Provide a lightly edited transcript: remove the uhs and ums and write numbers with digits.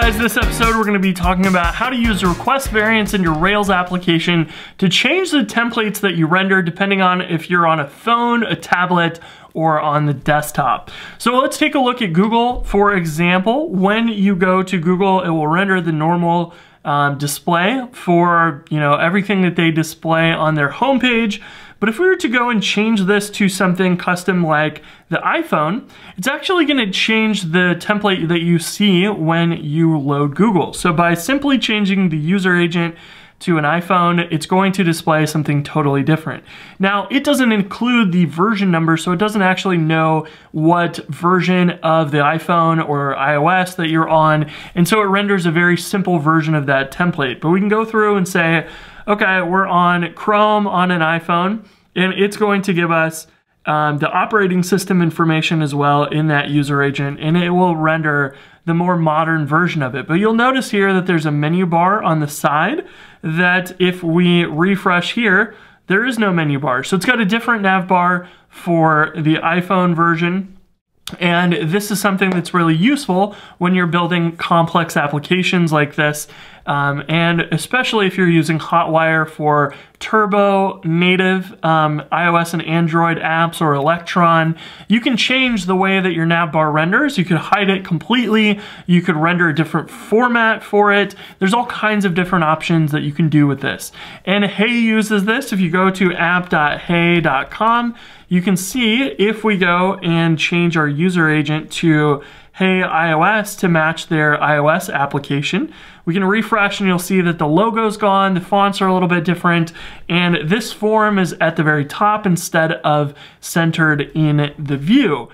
guys, this episode we're gonna be talking about how to use the request variants in your Rails application to change the templates that you render depending on if you're on a phone, a tablet, or on the desktop. So let's take a look at Google, for example. When you go to Google, it will render the normal display for everything that they display on their homepage. But if we were to go and change this to something custom like the iPhone, it's actually gonna change the template that you see when you load Google. So by simply changing the user agent to an iPhone, it's going to display something totally different. Now, it doesn't include the version number, so it doesn't actually know what version of the iPhone or iOS that you're on, and so it renders a very simple version of that template. But we can go through and say, okay, we're on Chrome on an iPhone, and it's going to give us the operating system information as well in that user agent, and it will render the more modern version of it. But you'll notice here that there's a menu bar on the side that if we refresh here, there is no menu bar. So it's got a different nav bar for the iPhone version. And this is something that's really useful when you're building complex applications like this, and especially if you're using Hotwire for Turbo native iOS and Android apps, or Electron. You can change the way that your nav bar renders. You could hide it completely. You could render a different format for it. There's all kinds of different options that you can do with this. And Hey uses this. If you go to app.hey.com, you can see if we go and change our user agent to Hey iOS to match their iOS application, we can refresh and you'll see that the logo's gone, the fonts are a little bit different, and this form is at the very top instead of centered in the view.